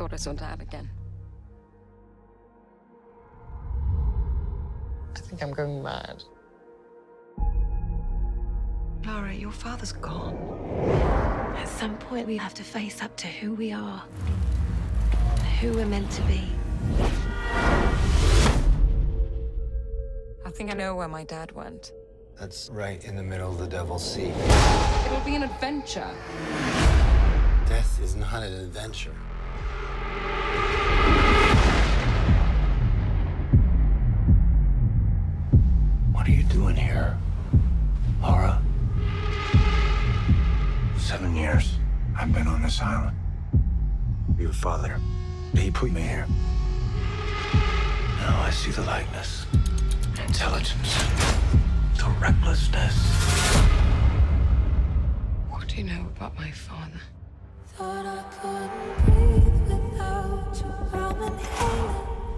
thought I saw Dad again. I think I'm going mad. Lara, your father's gone. At some point, we have to face up to who we are, who we're meant to be. I think I know where my dad went. That's right in the middle of the Devil's Sea. It'll be an adventure. Death is not an adventure. What are you doing here, Lara? 7 years I've been on this island. Your father, he put me here. Now I see the likeness, the intelligence, the recklessness. What do you know about my father? Thought I couldn't breathe without you.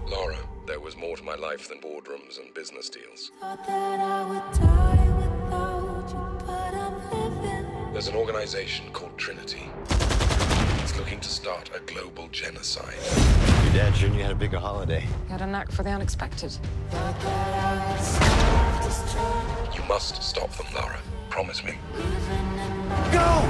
Lara, there was more to my life than boardrooms and business deals. Thought that I would die without you, but I'm living. There's an organization called Trinity. It's looking to start a global genocide. Your dad sure knew you had a bigger holiday. He had a knack for the unexpected. You must stop them, Lara. Promise me. Go!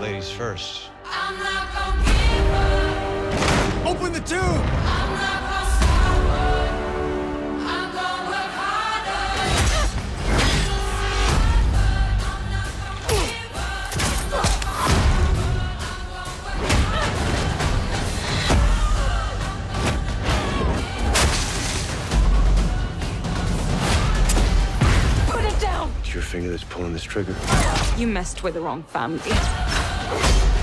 Ladies first. I'm not gonna give up. Open the tube! I'm not gonna stop. I'm gonna work harder. Put it down! It's your finger that's pulling this trigger. You messed with the wrong family.